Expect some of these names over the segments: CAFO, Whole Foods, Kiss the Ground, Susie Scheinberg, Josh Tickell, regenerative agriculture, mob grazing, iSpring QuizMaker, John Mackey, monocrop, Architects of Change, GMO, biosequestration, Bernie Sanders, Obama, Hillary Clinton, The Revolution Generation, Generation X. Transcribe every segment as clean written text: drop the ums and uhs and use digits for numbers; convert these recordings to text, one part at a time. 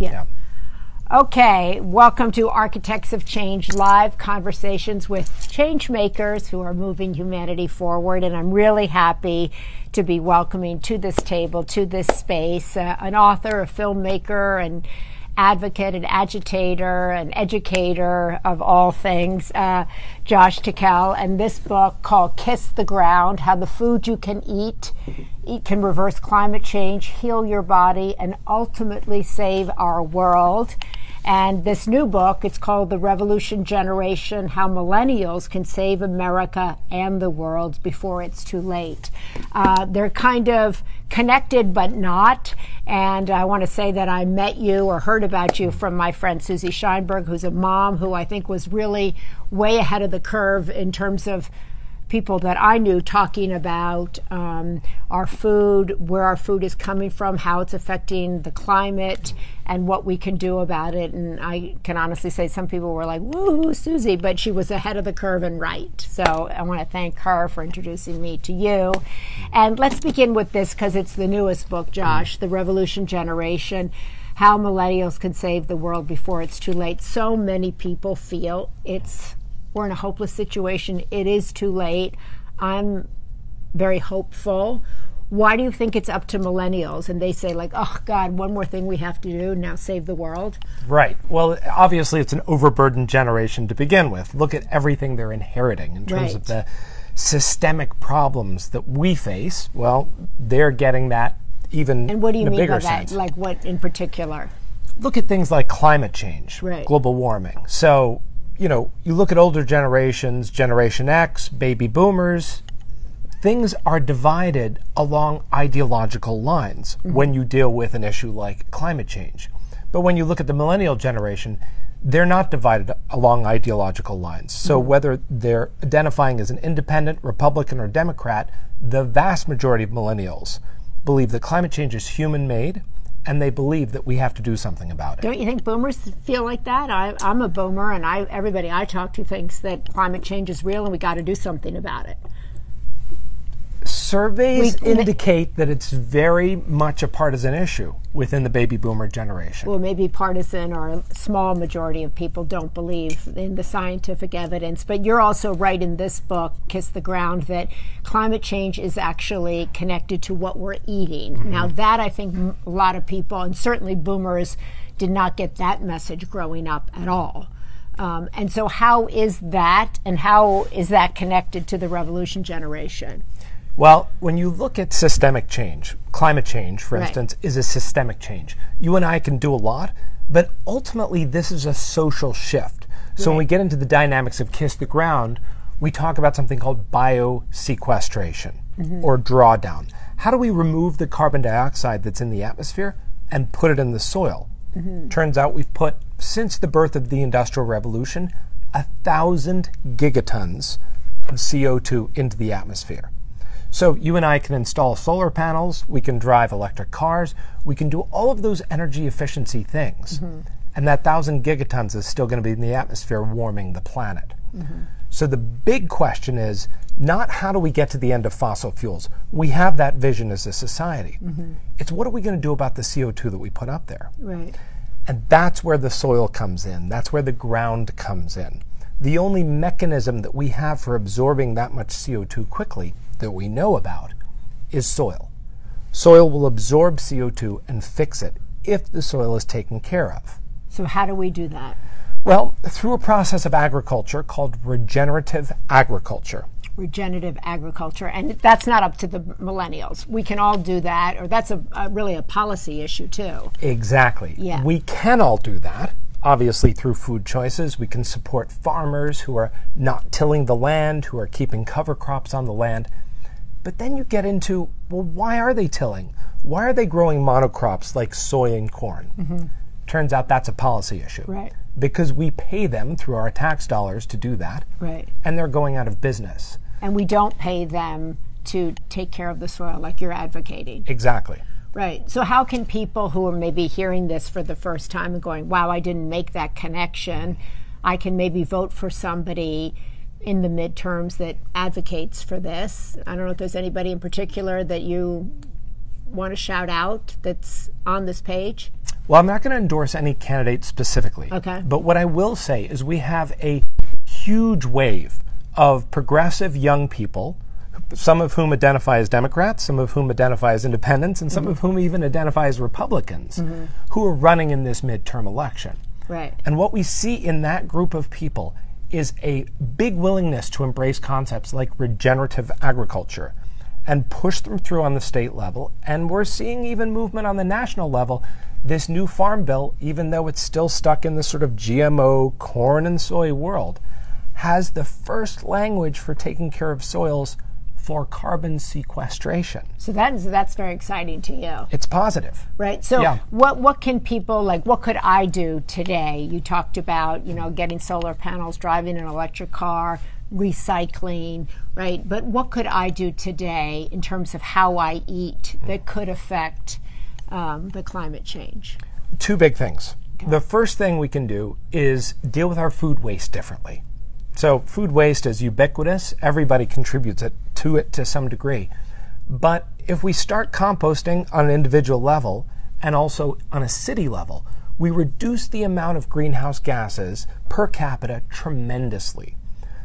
Yeah. Okay, welcome to Architects of Change, live conversations with change makers who are moving humanity forward. And I'm really happy to be welcoming to this table, to this space, an author, a filmmaker, and advocate and agitator and educator of all things, Josh Tickell, and this book called Kiss the Ground, How the Food You Can Eat Can Reverse Climate Change, Heal Your Body, and Ultimately Save Our World. And this new book, it's called The Revolution Generation, How Millennials Can Save America and the World Before It's Too Late. They're kind of connected, but not. And I want to say that I met you or heard about you from my friend Susie Scheinberg, who's a mom who I think was really way ahead of the curve in terms of people that I knew talking about our food, where our food is coming from, how it's affecting the climate, and what we can do about it. And I can honestly say some people were like, woo-hoo, Susie, but she was ahead of the curve and right. So I want to thank her for introducing me to you. And let's begin with this, because it's the newest book, Josh, The Revolution Generation, How Millennials Can Save the World Before It's Too Late. So many people feel we're in a hopeless situation. It is too late. I'm very hopeful. Why do you think it's up to millennials? And they say, like, oh, God, one more thing we have to do, now save the world. Right. Well, obviously, it's an overburdened generation to begin with. Look at everything they're inheriting in terms of the systemic problems that we face. Well, they're getting that even in a bigger sense. And what do you mean by that? Like what in particular? Look at things like climate change, global warming. So, you know, you look at older generations, Generation X, baby boomers, things are divided along ideological lines when you deal with an issue like climate change. But when you look at the millennial generation, they're not divided along ideological lines. So whether they're identifying as an independent, Republican, or Democrat, the vast majority of millennials believe that climate change is human-made, and they believe that we have to do something about it. Don't you think boomers feel like that? I'm a boomer, and everybody I talk to thinks that climate change is real and we got to do something about it. Surveys indicate that it's very much a partisan issue within the baby boomer generation. Well, maybe partisan, or a small majority of people don't believe in the scientific evidence. But you're also right in this book, Kiss the Ground, that climate change is actually connected to what we're eating. Now that, I think, a lot of people, and certainly boomers, did not get that message growing up at all. And so how is that, and how is that connected to the Revolution Generation? Well, when you look at systemic change, climate change, for instance, is a systemic change. You and I can do a lot, but ultimately this is a social shift. So when we get into the dynamics of Kiss the Ground, we talk about something called biosequestration or drawdown. How do we remove the carbon dioxide that's in the atmosphere and put it in the soil? Turns out we've put, since the birth of the Industrial Revolution, 1,000 gigatons of CO2 into the atmosphere. So you and I can install solar panels, we can drive electric cars, we can do all of those energy efficiency things. And that 1,000 gigatons is still going to be in the atmosphere warming the planet. So the big question is not how do we get to the end of fossil fuels? We have that vision as a society. It's what are we going to do about the CO2 that we put up there? And that's where the soil comes in. That's where the ground comes in. The only mechanism that we have for absorbing that much CO2 quickly that we know about is soil. Soil will absorb CO2 and fix it if the soil is taken care of. So how do we do that? Well, through a process of agriculture called regenerative agriculture. Regenerative agriculture, and that's not up to the millennials. We can all do that, or that's really a policy issue too. Exactly. Yeah. We can all do that. Obviously, through food choices, we can support farmers who are not tilling the land, who are keeping cover crops on the land. But then you get into, well, why are they tilling? Why are they growing monocrops like soy and corn? Turns out that's a policy issue. Because we pay them through our tax dollars to do that. And they're going out of business. And we don't pay them to take care of the soil like you're advocating. Exactly. Right. So how can people who are maybe hearing this for the first time and going, wow, I didn't make that connection, I can maybe vote for somebody in the midterms that advocates for this? I don't know if there's anybody in particular that you want to shout out that's on this page. Well, I'm not going to endorse any candidate specifically. Okay. But what I will say is we have a huge wave of progressive young people, some of whom identify as Democrats, some of whom identify as independents, and some of whom even identify as Republicans, who are running in this midterm election. Right. And what we see in that group of people is a big willingness to embrace concepts like regenerative agriculture and push them through on the state level. And we're seeing even movement on the national level. This new farm bill, even though it's still stuck in this sort of GMO corn and soy world, has the first language for taking care of soils for carbon sequestration. So that's very exciting to you. It's positive. Right. So what can people, like, what could I do today? You talked about, you know, getting solar panels, driving an electric car, recycling, right? But what could I do today in terms of how I eat that could affect the climate change? Two big things. Okay. The first thing we can do is deal with our food waste differently. So food waste is ubiquitous. Everybody contributes to it to some degree. But if we start composting on an individual level and also on a city level, we reduce the amount of greenhouse gases per capita tremendously.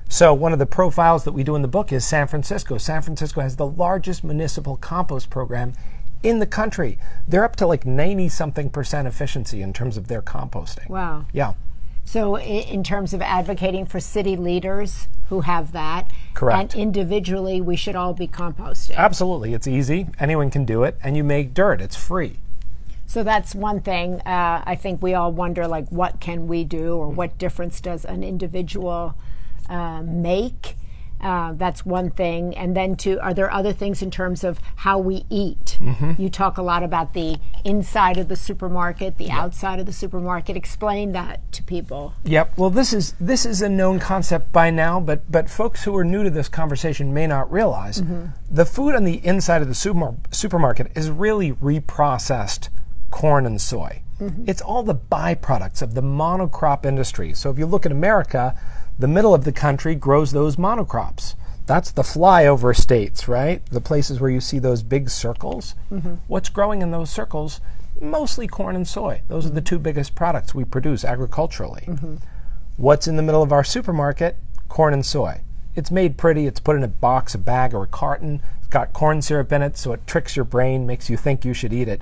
So one of the profiles that we do in the book is San Francisco. San Francisco has the largest municipal compost program in the country. They're up to like 90-something% efficiency in terms of their composting. Wow. Yeah. So in terms of advocating for city leaders who have that, correct, and individually we should all be composting. Absolutely. It's easy. Anyone can do it. And you make dirt. It's free. So that's one thing. I think we all wonder, like, what can we do, or what difference does an individual make? That's one thing. And then, two, are there other things in terms of how we eat? You talk a lot about the inside of the supermarket, the outside of the supermarket. Explain that to people. Yep. Well, this is a known concept by now, but folks who are new to this conversation may not realize the food on the inside of the supermarket is really reprocessed corn and soy. It's all the byproducts of the monocrop industry. So if you look at America, the middle of the country grows those monocrops. That's the flyover states, right? The places where you see those big circles. What's growing in those circles? Mostly corn and soy. Those are the two biggest products we produce agriculturally. What's in the middle of our supermarket? Corn and soy. It's made pretty. It's put in a box, a bag, or a carton. It's got corn syrup in it, so it tricks your brain, makes you think you should eat it.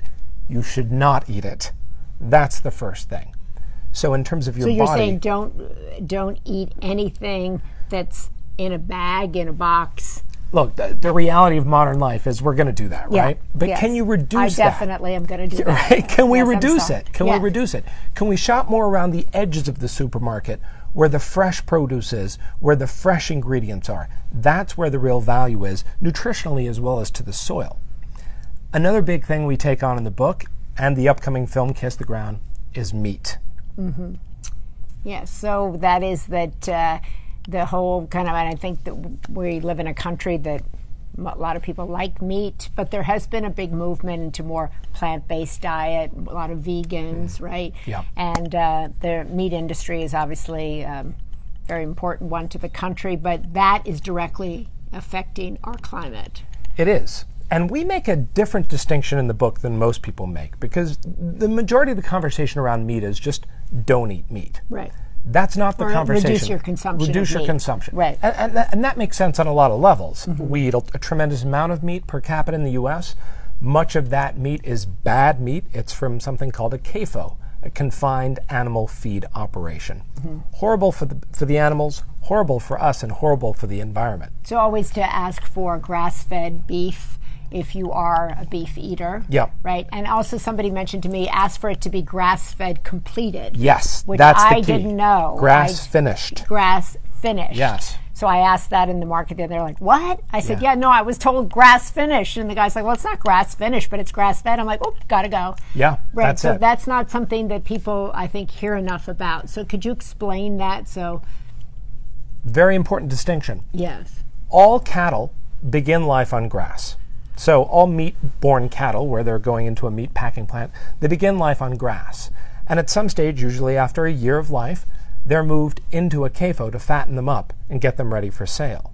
You should not eat it. That's the first thing. So in terms of your body... So you're saying don't eat anything that's in a bag, in a box. Look, the reality of modern life is we're going to do that, right? But can you reduce that? I definitely am going to do that. Right? Can we reduce it? Can we reduce it? Can we shop more around the edges of the supermarket where the fresh produce is, where the fresh ingredients are? That's where the real value is, nutritionally as well as to the soil. Another big thing we take on in the book and the upcoming film, Kiss the Ground, is meat. Yeah, so that is that the whole kind of, and I think that we live in a country that a lot of people like meat, but there has been a big movement into more plant-based diet, a lot of vegans, right? Yeah. And the meat industry is obviously a very important one to the country, but that is directly affecting our climate. It is. And we make a different distinction in the book than most people make, because the majority of the conversation around meat is just don't eat meat. Right. That's not the conversation. Reduce your consumption. Reduce your consumption. Right. And that makes sense on a lot of levels. We eat a tremendous amount of meat per capita in the U.S. Much of that meat is bad meat. It's from something called a CAFO, a confined animal feed operation. Horrible for the animals, horrible for us, and horrible for the environment. So always to ask for grass-fed beef if you are a beef eater, right? And also somebody mentioned to me, ask for it to be grass-fed completed. Yes, which that's I the key. Didn't know. Grass-finished. Grass-finished. Yes. So I asked that in the market, and they're like, what? I said, yeah, no, I was told grass-finished. And the guy's like, well, it's not grass-finished, but it's grass-fed. I'm like, oh, gotta go. Yeah, right. That's so it. That's not something that people, I think, hear enough about. So could you explain that? So, very important distinction. Yes. All cattle begin life on grass. So all meat-born cattle, where they're going into a meat packing plant, they begin life on grass. And at some stage, usually after a year of life, they're moved into a CAFO to fatten them up and get them ready for sale.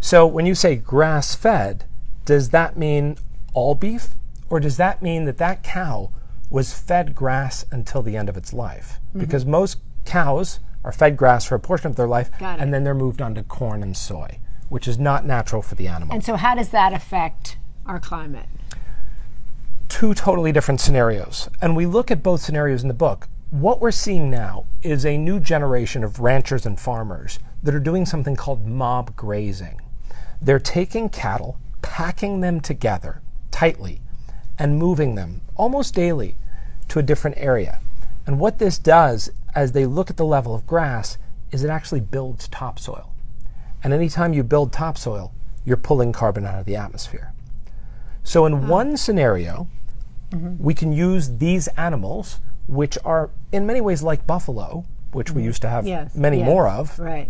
So when you say grass-fed, does that mean all beef? Or does that mean that that cow was fed grass until the end of its life. Mm-hmm. Because most cows are fed grass for a portion of their life, and then they're moved on to corn and soy, which is not natural for the animal. And so how does that affect our climate? Two totally different scenarios. And we look at both scenarios in the book. What we're seeing now is a new generation of ranchers and farmers that are doing something called mob grazing. They're taking cattle, packing them together tightly, and moving them almost daily to a different area. And what this does, as they look at the level of grass, is it actually builds topsoil. And anytime you build topsoil, you're pulling carbon out of the atmosphere. So in one scenario, we can use these animals, which are in many ways like buffalo, which we used to have many more of. Right.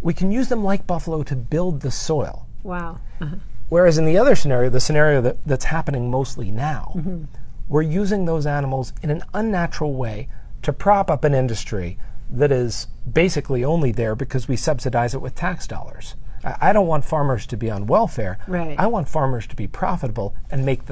We can use them like buffalo to build the soil. Wow. Uh-huh. Whereas in the other scenario, the scenario that's happening mostly now, we're using those animals in an unnatural way to prop up an industry that is basically only there because we subsidize it with tax dollars. I don't want farmers to be on welfare. Right. I want farmers to be profitable and make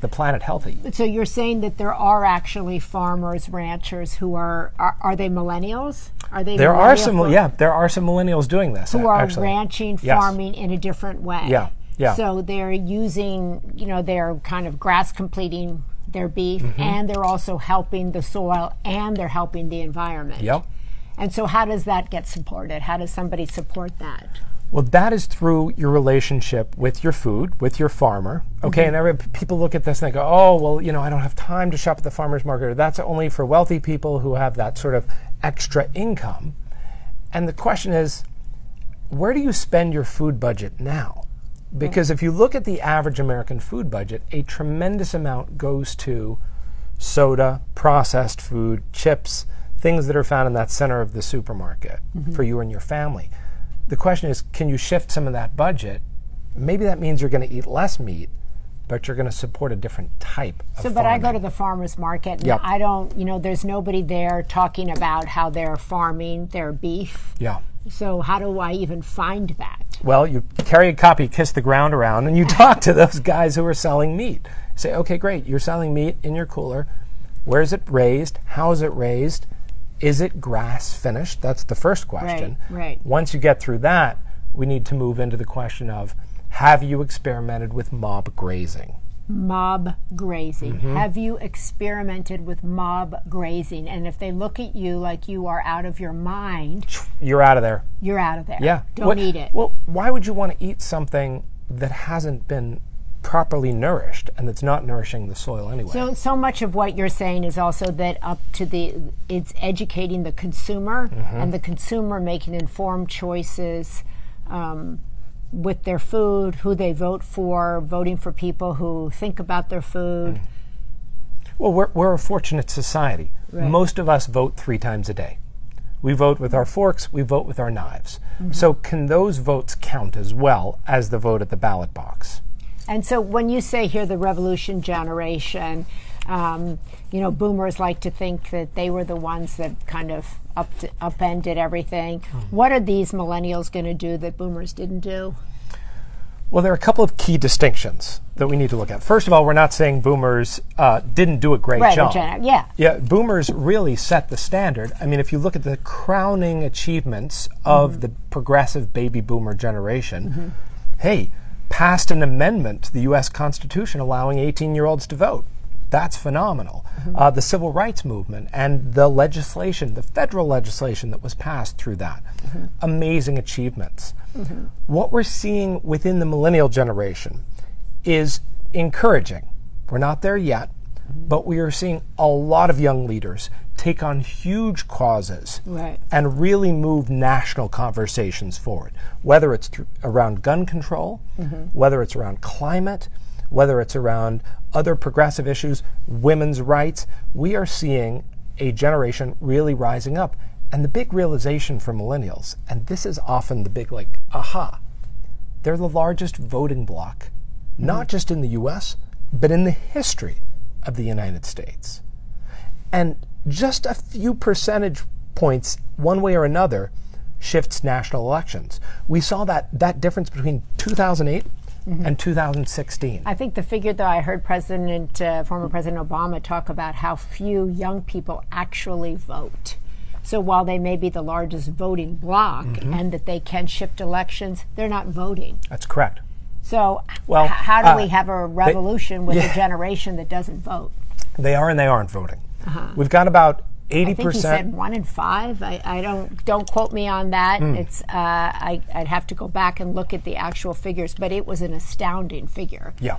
the planet healthy. So you're saying that there are actually farmers, ranchers who are they millennials? Are they? There are some. Yeah, there are some millennials doing this. Who are actually ranching, farming in a different way. Yeah, yeah. So they're using, they're kind of grass completing their beef, and they're also helping the soil, and they're helping the environment. Yep. And so how does that get supported? How does somebody support that? Well, that is through your relationship with your food, with your farmer. Okay, and people look at this and they go, oh, well, I don't have time to shop at the farmer's market, or that's only for wealthy people who have that sort of extra income. And the question is, where do you spend your food budget now? Because if you look at the average American food budget, a tremendous amount goes to soda, processed food, chips, things that are found in that center of the supermarket for you and your family. The question is, can you shift some of that budget? Maybe that means you're going to eat less meat, but you're going to support a different type of farming. But I go to the farmer's market, and I don't, there's nobody there talking about how they're farming their beef. Yeah. So how do I even find that? Well, you carry a copy of Kiss the Ground around, and you talk to those guys who are selling meat. You say, okay, great, you're selling meat in your cooler. Where is it raised? How is it raised? Is it grass finished? That's the first question. Right. Once you get through that, we need to move into the question of, have you experimented with mob grazing? Mob grazing. Have you experimented with mob grazing? And if they look at you like you are out of your mind, you're out of there. You're out of there. Yeah. Don't eat it. Well, why would you want to eat something that hasn't been properly nourished and that's not nourishing the soil anyway? So much of what you're saying is also that it's educating the consumer and the consumer making informed choices with their food, who they vote for, voting for people who think about their food. Well, we're a fortunate society. Most of us vote 3 times a day. We vote with our forks, we vote with our knives. So can those votes count as well as the vote at the ballot box? And so when you say here the Revolution Generation, boomers like to think that they were the ones that kind of upended everything. What are these millennials going to do that boomers didn't do? Well, there are a couple of key distinctions that we need to look at. First of all, we're not saying boomers didn't do a great job. Yeah, boomers really set the standard. I mean, if you look at the crowning achievements of the progressive baby boomer generation, passed an amendment to the U.S. Constitution allowing 18-year-olds to vote. That's phenomenal. The civil rights movement and the legislation, the federal legislation that was passed through that. Amazing achievements. What we're seeing within the millennial generation is encouraging. We're not there yet, but we are seeing a lot of young leaders take on huge causes and really move national conversations forward, whether it's around gun control, whether it's around climate, whether it's around other progressive issues, women's rights. We are seeing a generation really rising up. And the big realization for millennials, and this is often the big aha, they're the largest voting bloc, not just in the US, but in the history of the United States. And just a few percentage points, one way or another, shifts national elections. We saw that difference between 2008 and 2016. I think the figure, though, I heard former President Obama talk about how few young people actually vote. So while they may be the largest voting bloc and that they can shift elections, they're not voting. That's correct. So well, how do we have a revolution with a generation that doesn't vote? They are and they aren't voting. We've got about 80%. I think he said 1 in 5. I don't quote me on that. It's I'd have to go back and look at the actual figures, but it was an astounding figure. Yeah,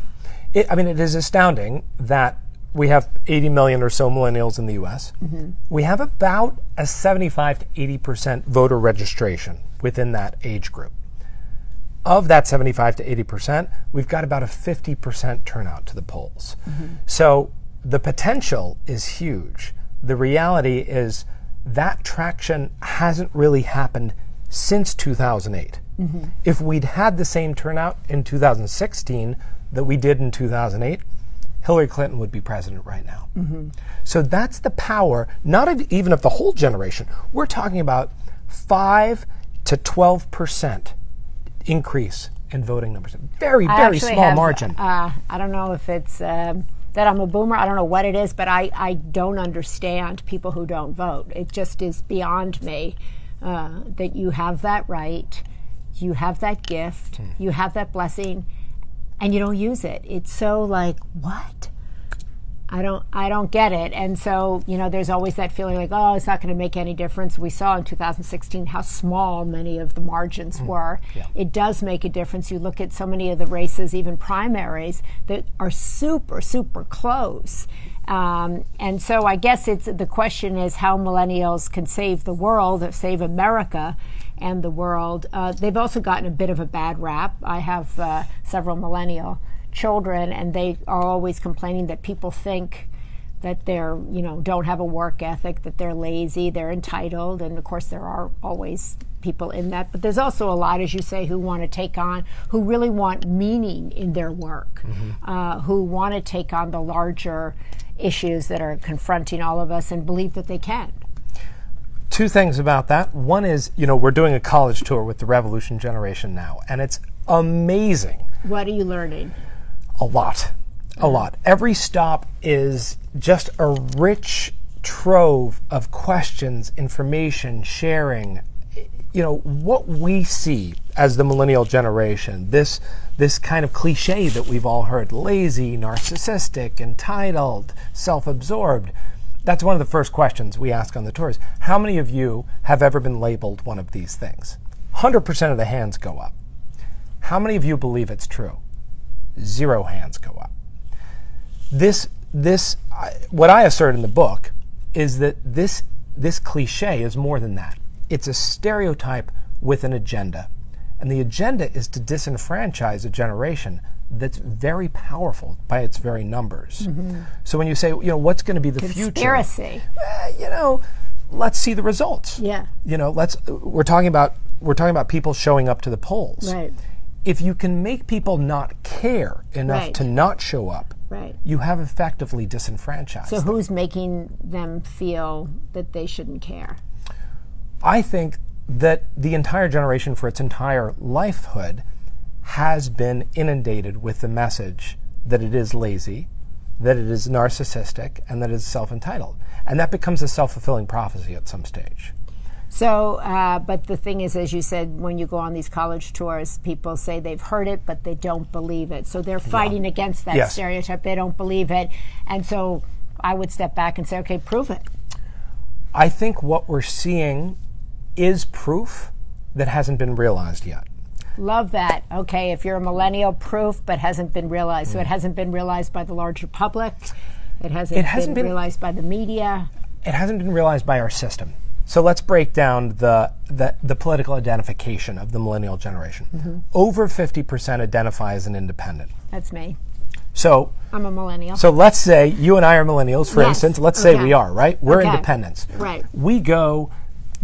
I mean, it is astounding that we have 80 million or so millennials in the U.S. We have about a 75 to 80% voter registration within that age group. Of that 75 to 80%, we've got about a 50% turnout to the polls. So the potential is huge. The reality is that traction hasn't really happened since 2008. If we'd had the same turnout in 2016 that we did in 2008, Hillary Clinton would be president right now. So that's the power, not even of the whole generation. We're talking about 5 to 12% increase in voting numbers. Very small margin. I don't know if it's... that I'm a boomer, I don't know what it is, but I don't understand people who don't vote. It just is beyond me that you have that right, you have that gift, you have that blessing, and you don't use it. It's so like, what? I don't get it. And so, you know, there's always that feeling like, oh, it's not going to make any difference. We saw in 2016 how small many of the margins were. It does make a difference. You look at so many of the races, even primaries, that are super, super close. And so I guess it's the question is how millennials can save the world, save America and the world. They've also gotten a bit of a bad rap. I have several millennial children, and they are always complaining that people think that they're, you know, don't have a work ethic, that they're lazy, they're entitled, and of course there are always people in that, but there's also a lot, as you say, who want to take on, who really want meaning in their work, who want to take on the larger issues that are confronting all of us and believe that they can. Two things about that. One is, you know, we're doing a college tour with the Revolution Generation now, and it's amazing. What are you learning? A lot, a lot. Every stop is just a rich trove of questions, information, sharing. You know, what we see as the millennial generation, this kind of cliche that we've all heard, lazy, narcissistic, entitled, self-absorbed. That's one of the first questions we ask on the tours. How many of you have ever been labeled one of these things? 100% of the hands go up. How many of you believe it's true? 0 hands go up. What I assert in the book is that this cliche is more than that. It's a stereotype with an agenda. And the agenda is to disenfranchise a generation that's very powerful by its very numbers. So when you say, you know, what's going to be the future? You know, let's see the results. You know, we're talking about people showing up to the polls. If you can make people not care enough to not show up, you have effectively disenfranchised them. So who's making them feel that they shouldn't care? I think that the entire generation for its entire lifehood has been inundated with the message that it is lazy, that it is narcissistic, and that it is self-entitled. And that becomes a self-fulfilling prophecy at some stage. So, but the thing is, as you said, when you go on these college tours, people say they've heard it, but they don't believe it. So they're fighting against that stereotype. They don't believe it. And so I would step back and say, okay, prove it. I think what we're seeing is proof that hasn't been realized yet. Love that. Okay, if you're a millennial, proof, but hasn't been realized. So it hasn't been realized by the larger public. It hasn't been realized by the media. It hasn't been realized by our system. So let's break down the political identification of the millennial generation. Over 50% identify as an independent. That's me. So I'm a millennial. So let's say you and I are millennials, for instance. Let's say we are, right? We're independents. We go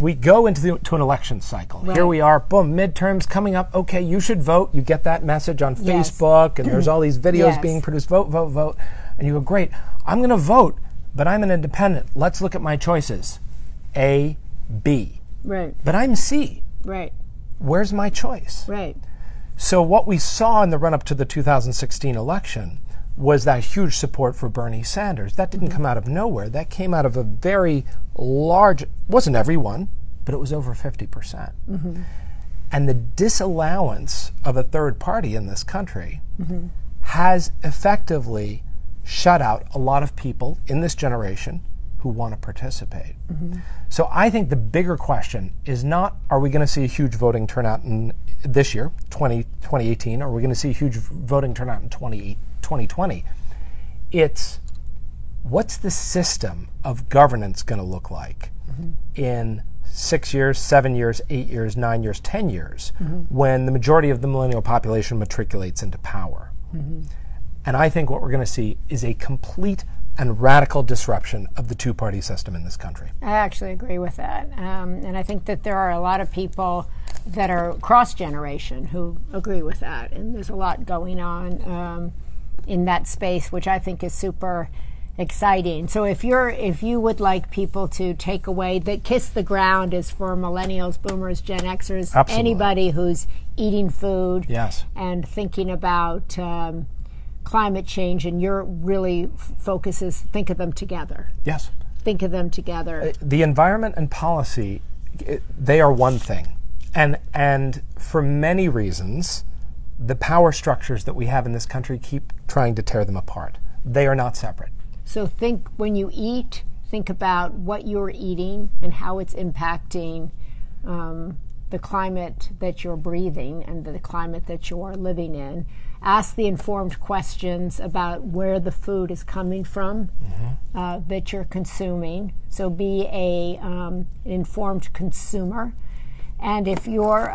into an election cycle. Here we are, boom, midterms coming up. Okay, you should vote. You get that message on Facebook, and there's all these videos being produced. Vote, vote, vote. And you go, great, I'm going to vote, but I'm an independent. Let's look at my choices. A, B. But I'm C. Where's my choice? So what we saw in the run-up to the 2016 election was that huge support for Bernie Sanders. That didn't come out of nowhere. That came out of a very large, wasn't everyone, but it was over 50%. Mm-hmm. And the disallowance of a third party in this country mm-hmm. has effectively shut out a lot of people in this generation who want to participate. Mm-hmm. So I think the bigger question is not, are we going to see a huge voting turnout in this year, 2018, or are we going to see a huge voting turnout in 2020? It's, what's the system of governance going to look like mm-hmm. in 6 years, 7 years, 8 years, 9 years, 10 years, mm-hmm. when the majority of the millennial population matriculates into power? Mm-hmm. And I think what we're going to see is a complete and radical disruption of the two-party system in this country. I actually agree with that. And I think that there are a lot of people that are cross-generation who agree with that. And there's a lot going on in that space, which I think is super exciting. So if you would like people to take away that Kiss the Ground is for millennials, boomers, Gen Xers, absolutely. Anybody who's eating food yes. and thinking about climate change, and your really focuses, think of them together. Yes. Think of them together. The environment and policy, they are one thing. And for many reasons, the power structures that we have in this country keep trying to tear them apart. They are not separate. So think, when you eat, think about what you're eating and how it's impacting the climate that you're breathing and the climate that you're living in. Ask the informed questions about where the food is coming from mm-hmm. That you're consuming. So be an informed consumer. And if you're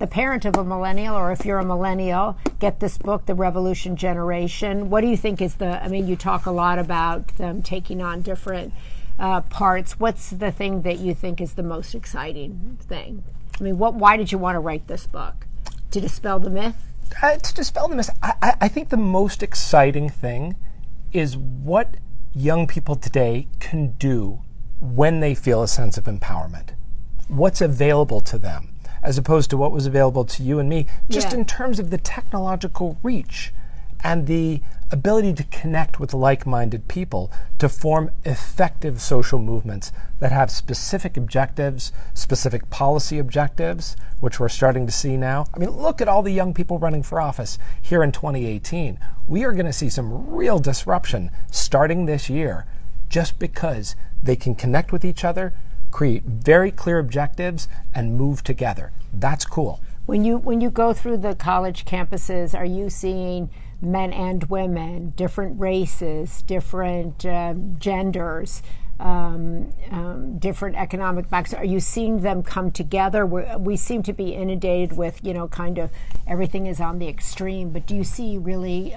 the parent of a millennial, or if you're a millennial, get this book, The Revolution Generation. What do you think is the, I mean, you talk a lot about them taking on different parts. What's the thing that you think is the most exciting thing? I mean, why did you want to write this book? To dispel the myth? To dispel the myth, I think the most exciting thing is what young people today can do when they feel a sense of empowerment. What's available to them, as opposed to what was available to you and me, just yeah. in terms of the technological reach and the ability to connect with like-minded people to form effective social movements that have specific objectives, specific policy objectives, which we're starting to see now. I mean, look at all the young people running for office here in 2018. We are going to see some real disruption starting this year, just because they can connect with each other, create very clear objectives, and move together. That's cool. When you go through the college campuses, are you seeing men and women, different races, different genders, different economic backgrounds? Are you seeing them come together? We seem to be inundated with, you know, kind of everything is on the extreme, but do you see really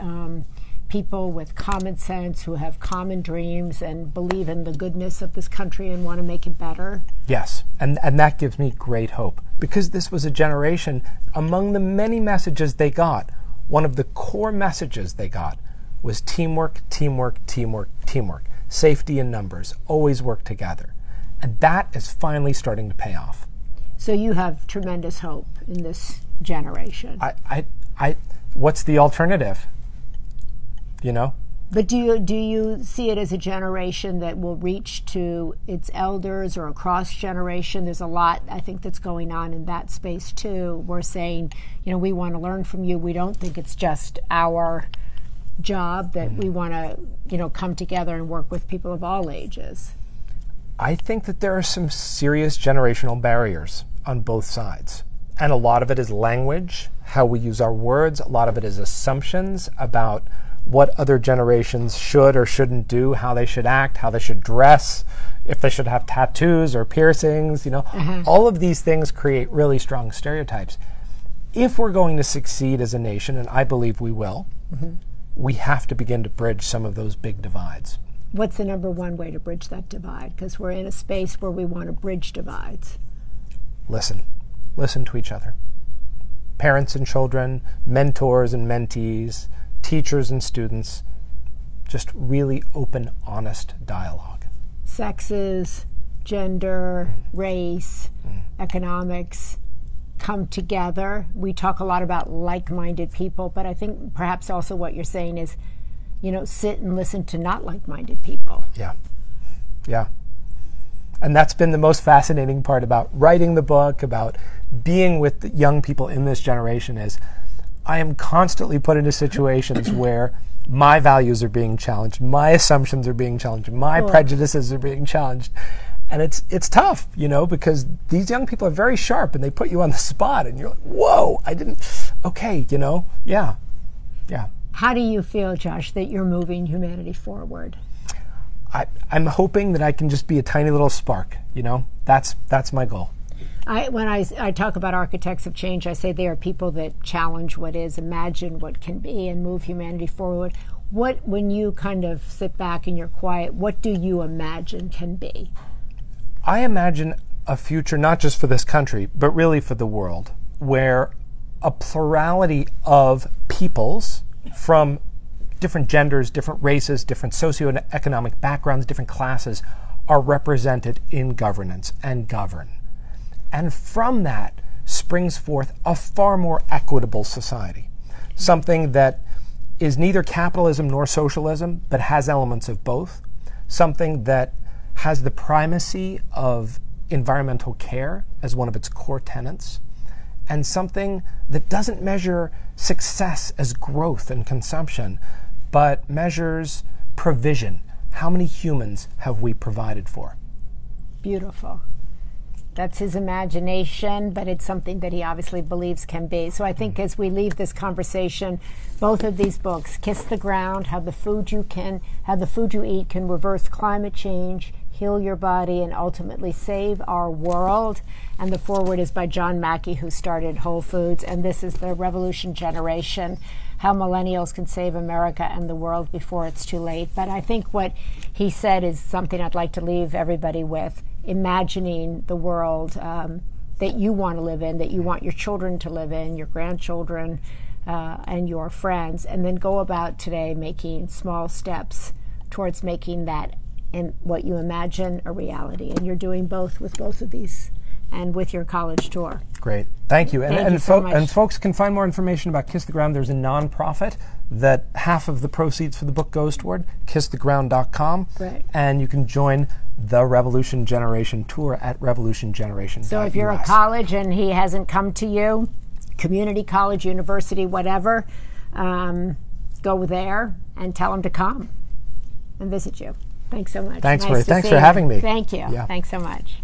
people with common sense who have common dreams and believe in the goodness of this country and want to make it better? Yes, and that gives me great hope, because this was a generation, among the many messages they got, one of the core messages they got was teamwork, teamwork, teamwork, teamwork. Safety in numbers, always work together. And that is finally starting to pay off. So you have tremendous hope in this generation. What's the alternative? You know? But do you see it as a generation that will reach to its elders, or across generation? There's a lot, I think, that's going on in that space too. We're saying, you know, we want to learn from you. We don't think it's just our job, that we want to, you know, come together and work with people of all ages. I think that there are some serious generational barriers on both sides. And a lot of it is language, how we use our words. A lot of it is assumptions about what other generations should or shouldn't do, how they should act, how they should dress, if they should have tattoos or piercings, you know. Mm-hmm. All of these things create really strong stereotypes. If we're going to succeed as a nation, and I believe we will, mm-hmm. we have to begin to bridge some of those big divides. What's the number one way to bridge that divide? Because we're in a space where we want to bridge divides. Listen. Listen to each other. Parents and children, mentors and mentees, teachers and students, just really open, honest dialogue. Sexes, gender, race, economics, come together. We talk a lot about like-minded people, but I think perhaps also what you're saying is, you know, sit and listen to not like-minded people. Yeah, yeah. And that's been the most fascinating part about writing the book, about being with the young people in this generation, is I am constantly put into situations where my values are being challenged, my assumptions are being challenged, my prejudices are being challenged. And it's tough, you know, because these young people are very sharp and they put you on the spot and you're like, whoa, I didn't, okay, you know, yeah, yeah. How do you feel, Josh, that you're moving humanity forward? I'm hoping that I can just be a tiny little spark, you know, that's my goal. When I talk about Architects of Change, I say they are people that challenge what is, imagine what can be, and move humanity forward. What, when you kind of sit back and you're quiet, what do you imagine can be? I imagine a future, not just for this country, but really for the world, where a plurality of peoples from different genders, different races, different socioeconomic backgrounds, different classes are represented in governance and govern. And from that springs forth a far more equitable society, something that is neither capitalism nor socialism, but has elements of both, something that has the primacy of environmental care as one of its core tenets, and something that doesn't measure success as growth and consumption, but measures provision. How many humans have we provided for? Beautiful. That's his imagination, but it's something that he obviously believes can be. So I think as we leave this conversation, both of these books, Kiss the Ground, How the Food You Eat Can Reverse Climate Change, Heal Your Body, and Ultimately Save Our World. And the foreword is by John Mackey, who started Whole Foods. And this is The Revolution Generation, How Millennials Can Save America and the World Before It's Too Late. But I think what he said is something I'd like to leave everybody with. Imagining the world that you want to live in, that you want your children to live in, your grandchildren, and your friends, and then go about today making small steps towards making that, and what you imagine, a reality. And you're doing both with both of these and with your college tour. Great. Thank you. And folks can find more information about Kiss the Ground. There's a nonprofit that half of the proceeds for the book goes toward, kisstheground.com. Right. And you can join the Revolution Generation Tour at revolutiongeneration.us. So if you're a college and he hasn't come to you, community college, university, whatever, go there and tell him to come and visit you. Thanks so much. Thanks for having me. Thank you. Yeah. Thanks so much.